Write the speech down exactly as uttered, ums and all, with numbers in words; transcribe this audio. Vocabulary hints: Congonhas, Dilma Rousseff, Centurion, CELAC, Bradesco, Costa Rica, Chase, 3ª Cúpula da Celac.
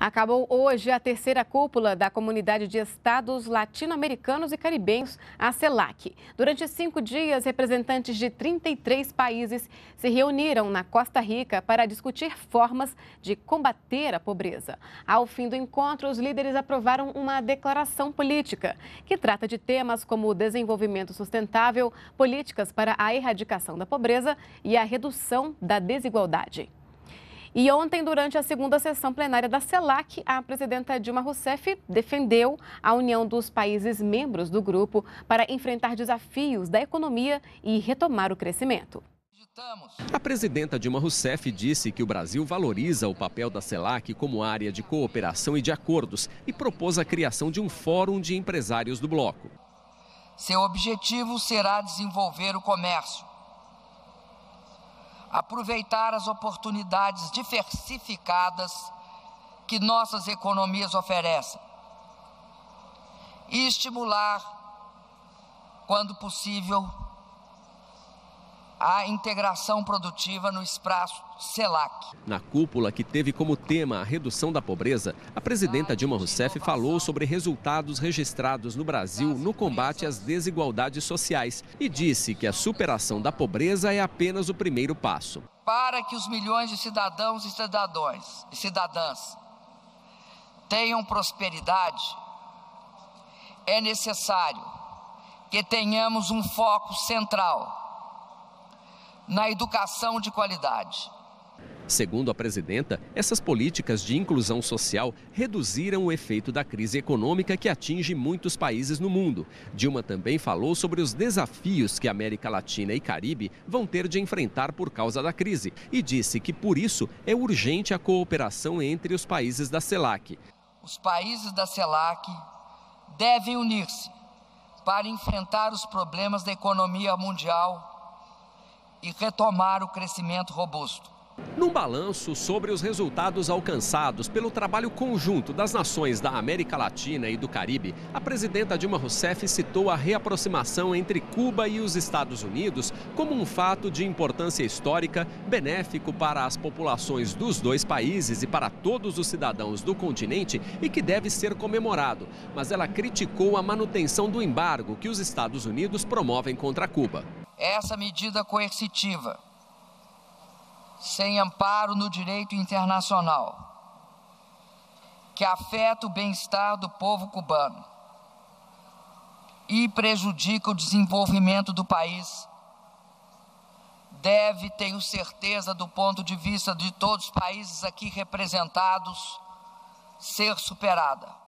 Acabou hoje a terceira cúpula da Comunidade de Estados Latino-Americanos e Caribenhos, a CELAC. Durante cinco dias, representantes de trinta e três países se reuniram na Costa Rica para discutir formas de combater a pobreza. Ao fim do encontro, os líderes aprovaram uma declaração política, que trata de temas como o desenvolvimento sustentável, políticas para a erradicação da pobreza e a redução da desigualdade. E ontem, durante a segunda sessão plenária da CELAC, a presidenta Dilma Rousseff defendeu a união dos países membros do grupo para enfrentar desafios da economia e retomar o crescimento. A presidenta Dilma Rousseff disse que o Brasil valoriza o papel da CELAC como área de cooperação e de acordos e propôs a criação de um fórum de empresários do bloco. Seu objetivo será desenvolver o comércio, aproveitar as oportunidades diversificadas que nossas economias oferecem e estimular, quando possível, a integração produtiva no espaço CELAC. Na cúpula, que teve como tema a redução da pobreza, a presidenta Dilma Rousseff falou sobre resultados registrados no Brasil no combate às desigualdades sociais e disse que a superação da pobreza é apenas o primeiro passo. Para que os milhões de cidadãos e cidadãs, e cidadãs tenham prosperidade, é necessário que tenhamos um foco central na educação de qualidade. Segundo a presidenta, essas políticas de inclusão social reduziram o efeito da crise econômica que atinge muitos países no mundo. Dilma também falou sobre os desafios que a América Latina e Caribe vão ter de enfrentar por causa da crise e disse que, por isso, é urgente a cooperação entre os países da CELAC. Os países da CELAC devem unir-se para enfrentar os problemas da economia mundial e retomar o crescimento robusto. Num balanço sobre os resultados alcançados pelo trabalho conjunto das nações da América Latina e do Caribe, a presidenta Dilma Rousseff citou a reaproximação entre Cuba e os Estados Unidos como um fato de importância histórica, benéfico para as populações dos dois países e para todos os cidadãos do continente e que deve ser comemorado. Mas ela criticou a manutenção do embargo que os Estados Unidos promovem contra Cuba. Essa medida coercitiva, sem amparo no direito internacional, que afeta o bem-estar do povo cubano e prejudica o desenvolvimento do país, deve, tenho certeza, do ponto de vista de todos os países aqui representados, ser superada.